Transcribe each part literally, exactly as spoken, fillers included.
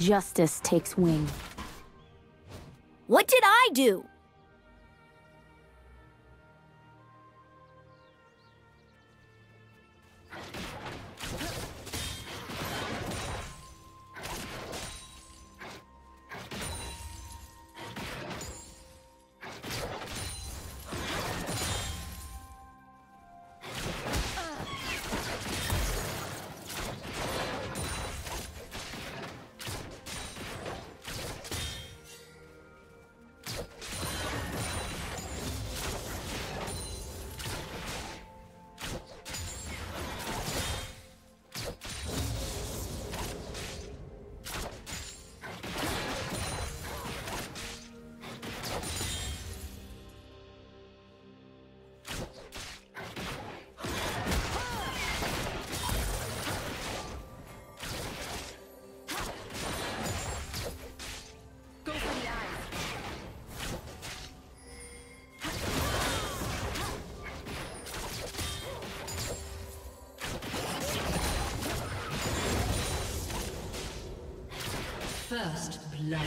justice takes wing. What did I do? First blood.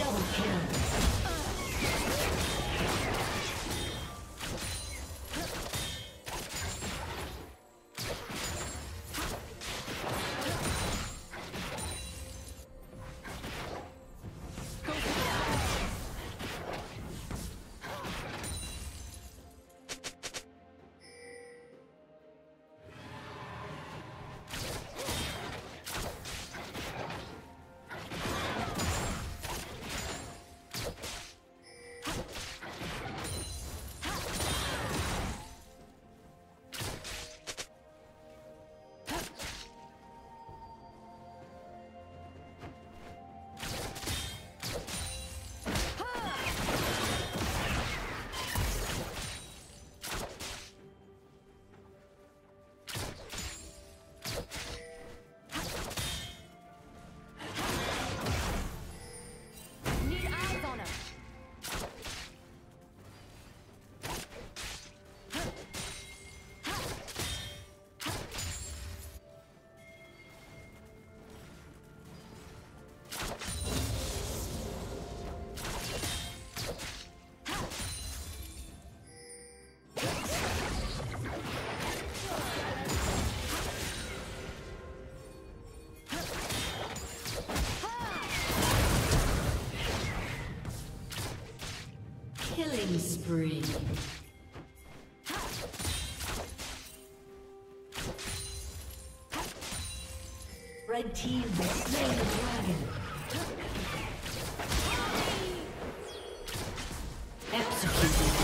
Double kill. Killing spree. Red team has slain the dragon. Executed.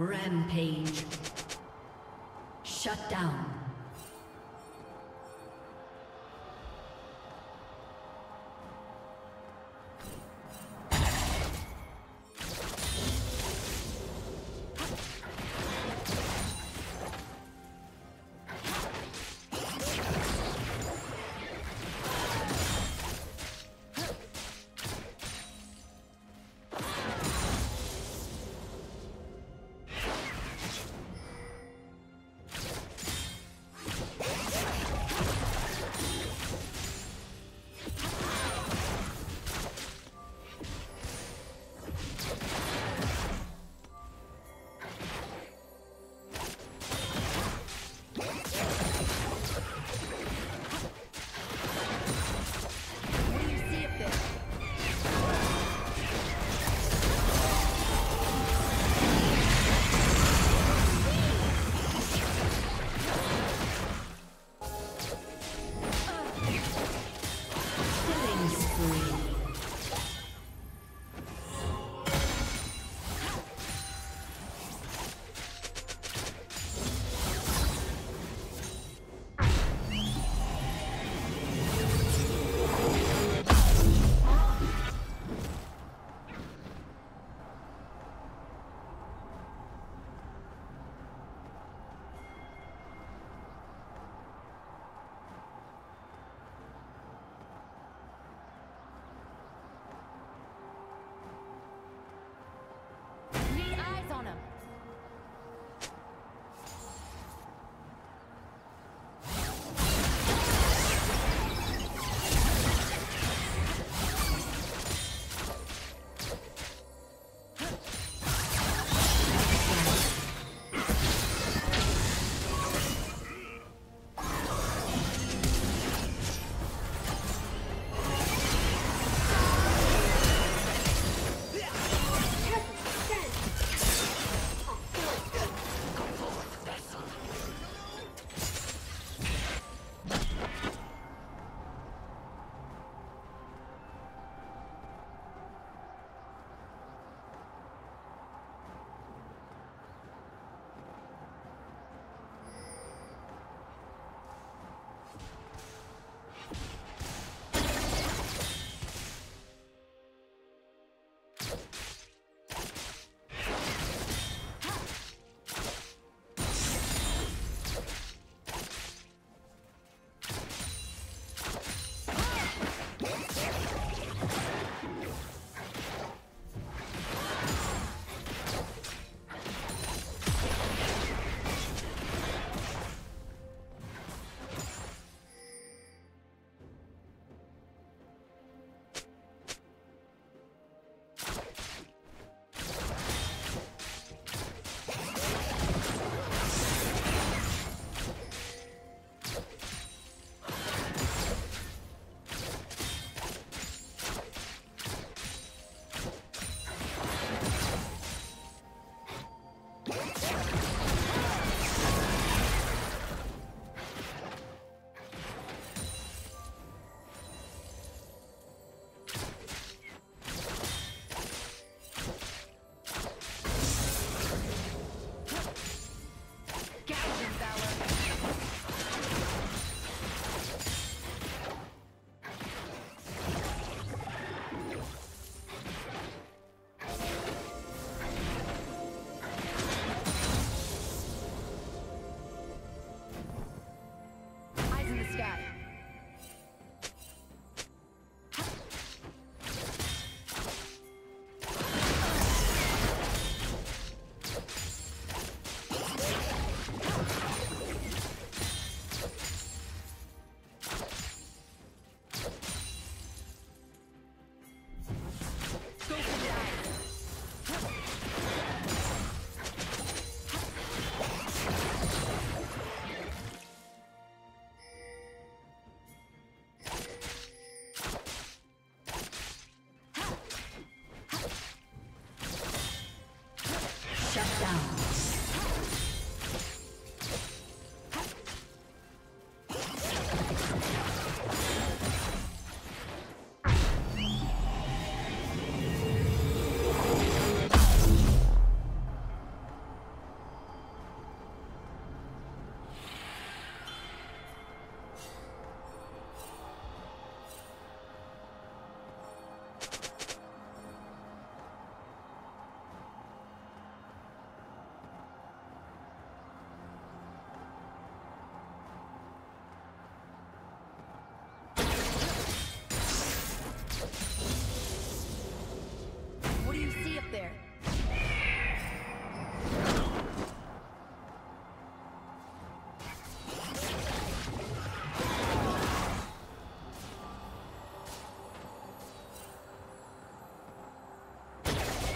Rampage. Shut down.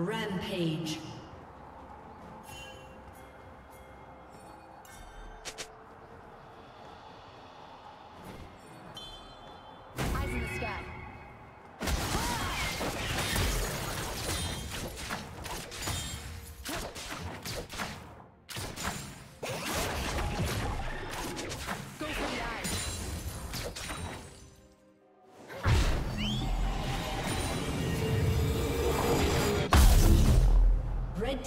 Rampage. Eyes in the sky. Go for the eyes. Red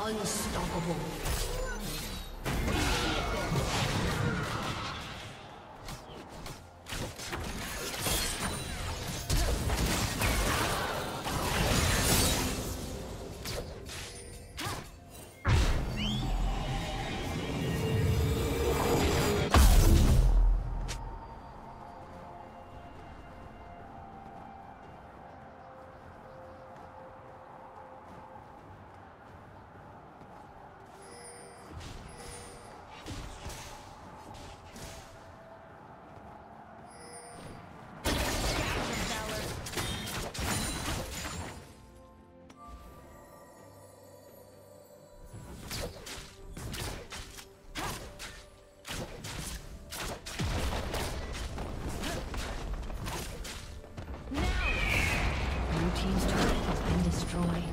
Unstoppable. Team's turret has been destroyed.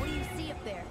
What do you see up there?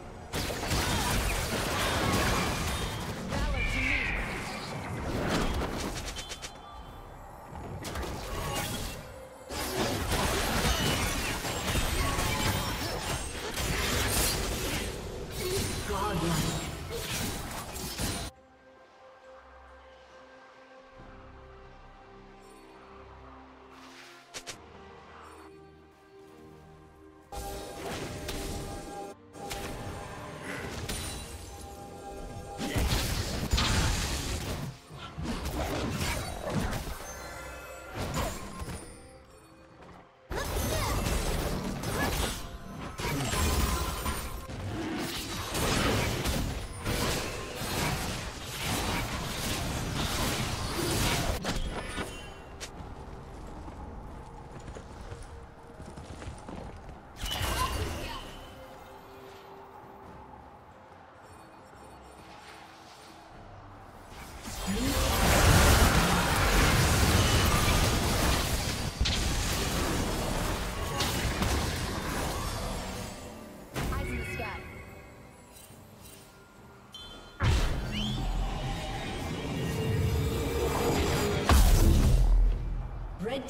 Red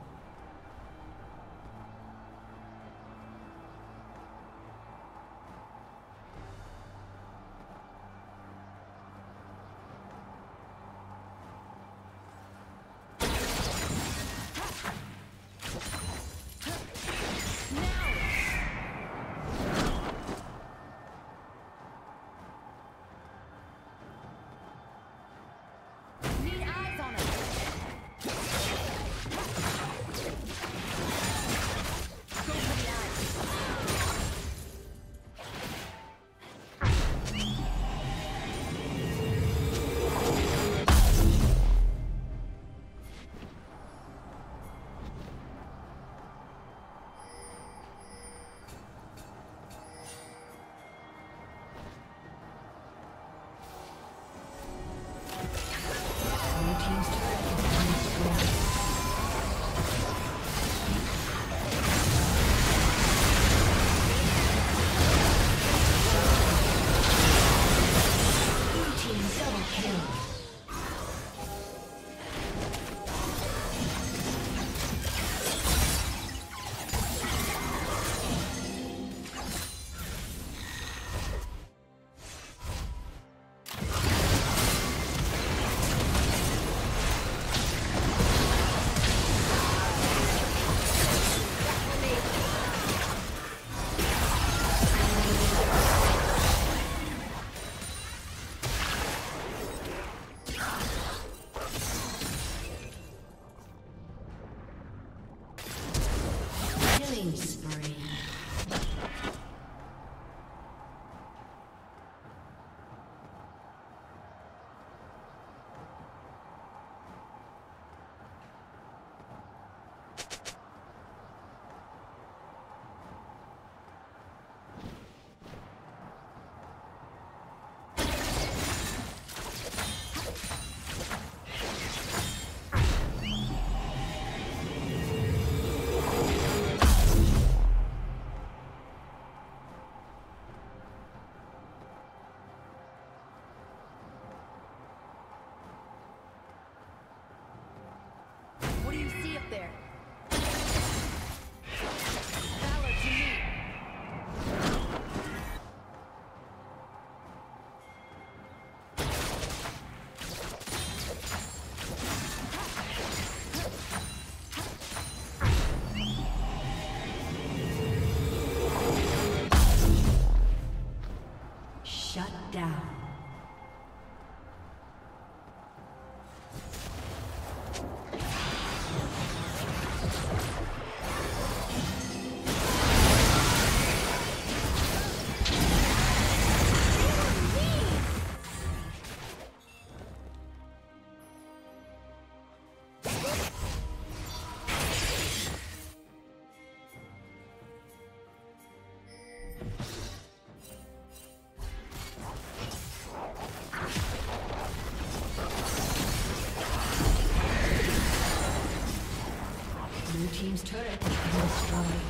Team's turret has been destroyed.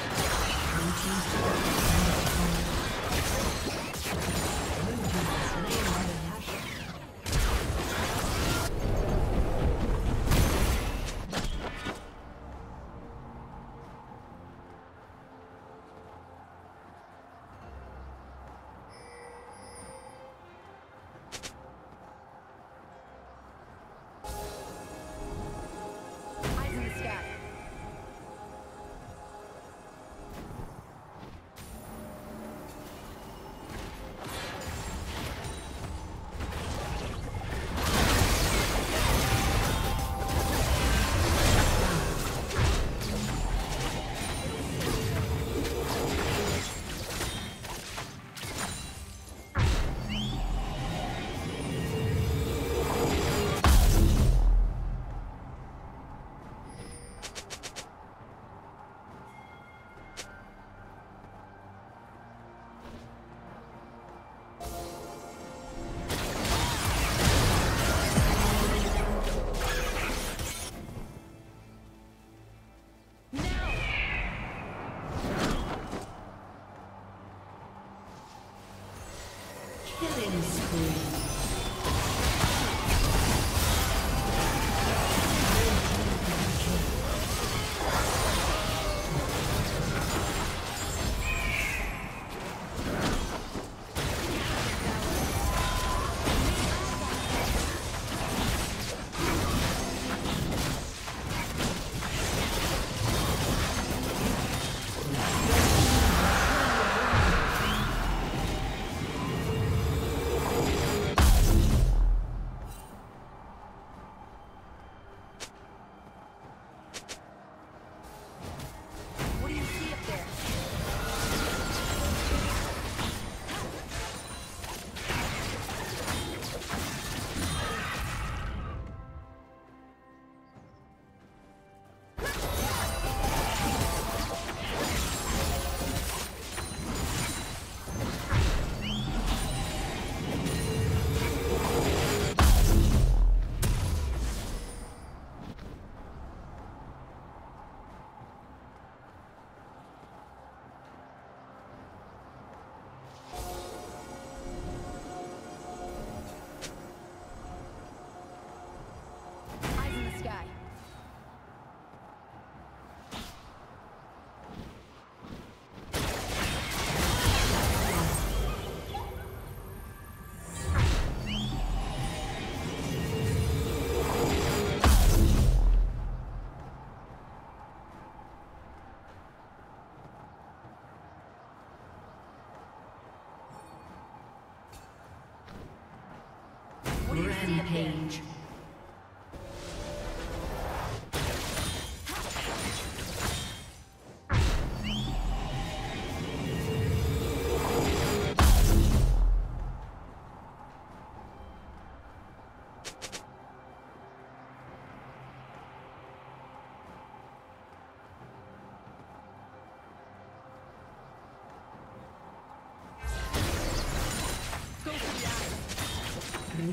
Blue team's turret has been destroyed. Blue team has laid on the killing spree. Rampage. Blue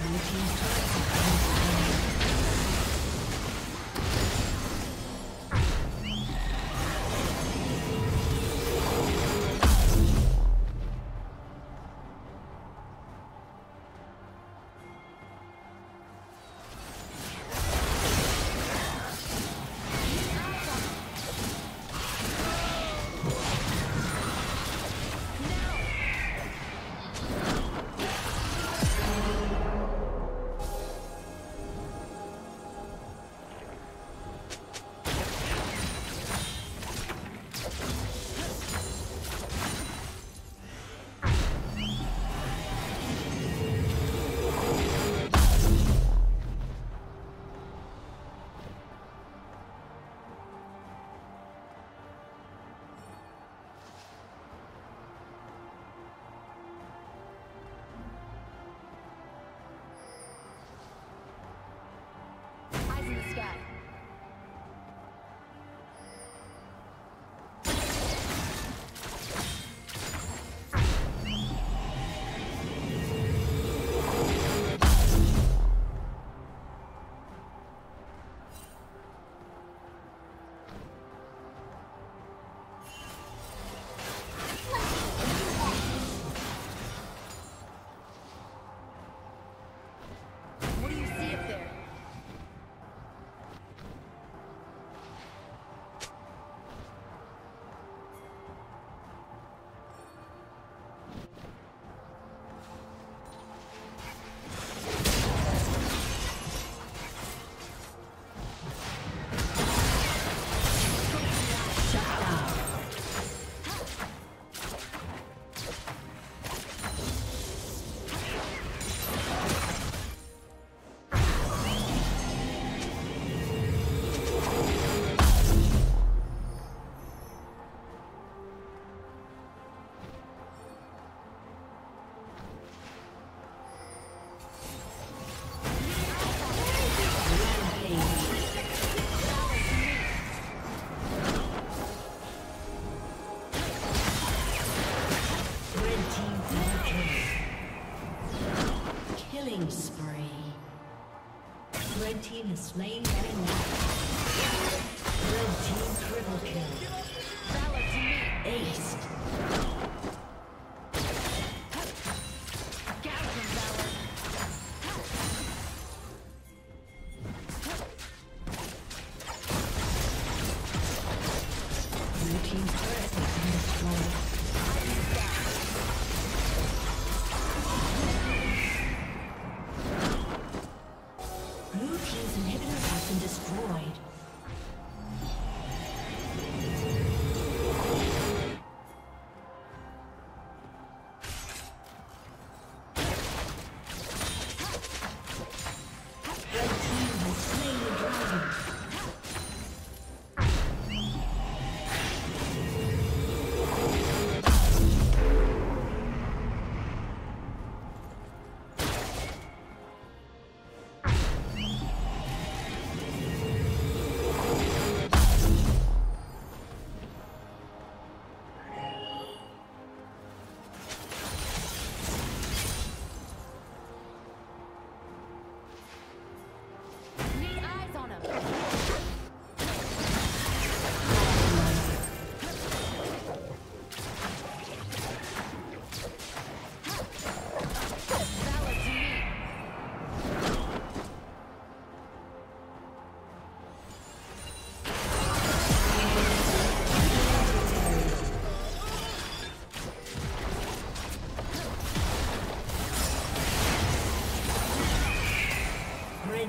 Blue team's turret has been destroyed. Red team has slain enemy. Red team triple kill. Ace. Blue team's turret has been destroyed.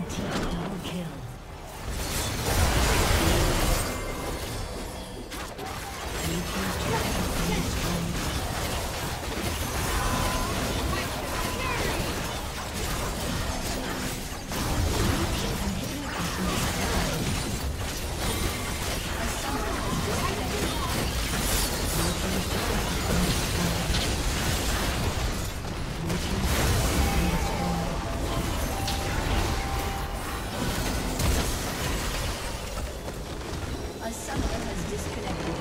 Red team double kill. Someone has disconnected.